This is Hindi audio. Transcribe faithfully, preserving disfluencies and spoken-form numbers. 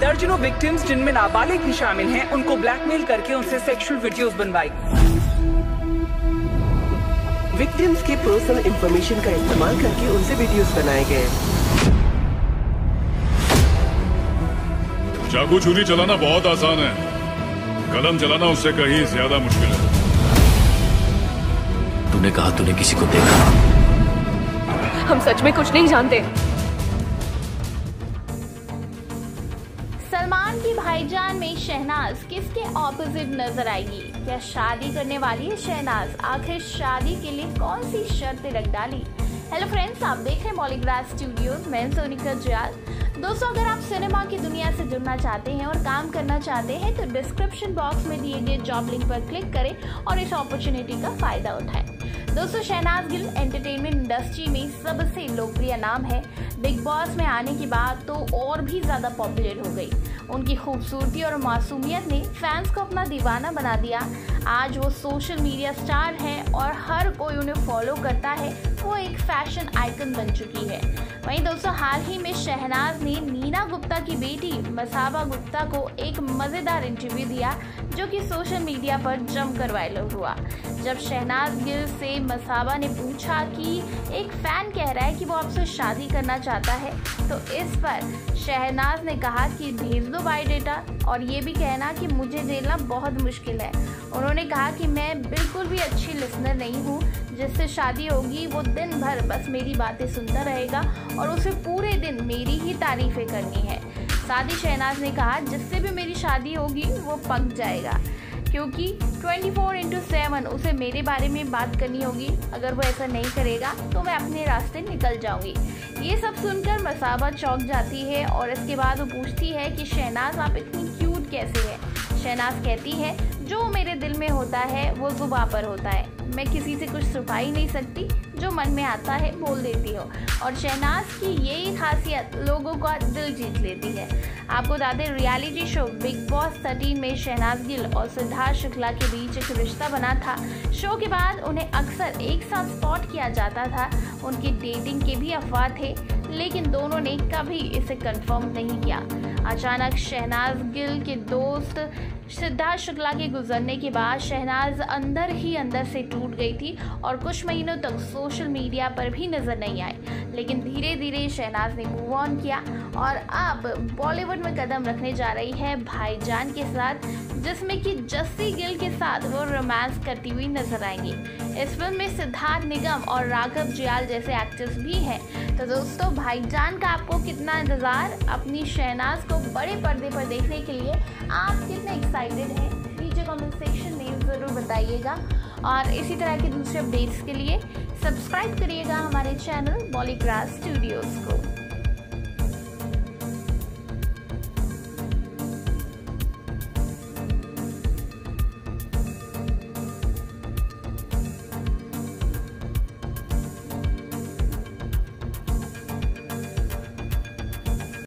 दर्जनों विक्टिम्स जिनमें नाबालिग भी शामिल हैं, उनको ब्लैकमेल करके उनसे सेक्सुअल वीडियोस बनवाई। विक्टिम्स के पर्सनल इंफॉर्मेशन का इस्तेमाल करके उनसे वीडियोस बनाए गए। चाकू छुरी चलाना बहुत आसान है, कलम चलाना उससे कहीं ज्यादा मुश्किल है। तूने कहा तूने किसी को देखा? हम सच में कुछ नहीं जानते। सलमान की भाईजान में शहनाज किसके ऑपोजिट नजर आएगी? क्या शादी करने वाली है शहनाज? आखिर शादी के लिए कौन सी शर्तें रख डाली? हेलो फ्रेंड्स, आप देख रहे हैं बॉलीग्रास स्टूडियोज, मैं सोनिका जुयाल। दोस्तों, अगर आप सिनेमा की दुनिया से जुड़ना चाहते हैं और काम करना चाहते हैं तो डिस्क्रिप्शन बॉक्स में दिए गए जॉब लिंक पर क्लिक करें और इस अपॉर्चुनिटी का फायदा उठाएं। दोस्तों, शहनाज गिल एंटरटेनमेंट इंडस्ट्री में सबसे लोकप्रिय नाम है। बिग बॉस में आने के बाद तो और भी ज़्यादा पॉपुलर हो गई। उनकी खूबसूरती और मासूमियत ने फैंस को अपना दीवाना बना दिया। आज वो सोशल मीडिया स्टार हैं और हर कोई उन्हें फॉलो करता है। वो एक फैशन आइकन बन चुकी है। वहीं दोस्तों, हाल ही में शहनाज ने नीना गुप्ता की बेटी मसाबा गुप्ता को एक मज़ेदार इंटरव्यू दिया, जो कि सोशल मीडिया पर जमकर वायरल हुआ। जब शहनाज गिल से मसाबा ने पूछा कि एक फ़ैन कह रहा है कि वो आपसे शादी करना चाहता है, तो इस पर शहनाज ने कहा कि भेज दो बाय डेटा और ये भी कहना कि मुझे झेलना बहुत मुश्किल है। उन्होंने कहा कि मैं बिल्कुल भी अच्छी लिसनर नहीं हूँ। जिससे शादी होगी वो दिन भर बस मेरी बातें सुनता रहेगा और उसे पूरे दिन मेरी ही तारीफें करनी है। साथ ही शहनाज ने कहा, जिससे भी मेरी शादी होगी वो पक जाएगा, क्योंकि चौबीस इंटू सात उसे मेरे बारे में बात करनी होगी। अगर वो ऐसा नहीं करेगा तो मैं अपने रास्ते निकल जाऊंगी। ये सब सुनकर मसाबा चौंक जाती है और इसके बाद वो पूछती है कि शहनाज आप इतनी क्यूट कैसे है? शहनाज कहती है, जो मेरे दिल में होता है वो जुबां पर होता है। मैं किसी से कुछ छुपा ही नहीं सकती, जो मन में आता है बोल देती हूँ। और शहनाज की यही खासियत लोगों का दिल जीत लेती है। आपको बता दें, रियलिटी शो बिग बॉस तेरह में शहनाज गिल और सिद्धार्थ शुक्ला के बीच एक रिश्ता बना था। शो के बाद उन्हें अक्सर एक साथ स्पॉट किया जाता था। उनकी डेटिंग के भी अफवाह थे, लेकिन दोनों ने कभी इसे कंफर्म नहीं किया। अचानक शहनाज गिल के दोस्त सिद्धार्थ शुक्ला के गुजरने के बाद शहनाज अंदर ही अंदर से टूट गई थी और कुछ महीनों तक सोशल मीडिया पर भी नज़र नहीं आई। लेकिन धीरे धीरे शहनाज ने मूव ऑन किया और अब बॉलीवुड में कदम रखने जा रही है भाईजान के साथ, जिसमें कि जस्सी गिल के साथ वो रोमांस करती हुई नजर आएंगी। इस फिल्म में सिद्धार्थ निगम और राघव जुयाल जैसे एक्टर्स भी हैं। तो दोस्तों, भाईजान का आपको कितना इंतज़ार? अपनी शहनाज को बड़े पर्दे पर देखने के लिए आप कितने एक्साइटेड हैं? नीचे कमेंट सेक्शन में ज़रूर बताइएगा और इसी तरह के दूसरे अपडेट्स के लिए सब्सक्राइब करिएगा हमारे चैनल बॉलीग्रास स्टूडियोज़ को।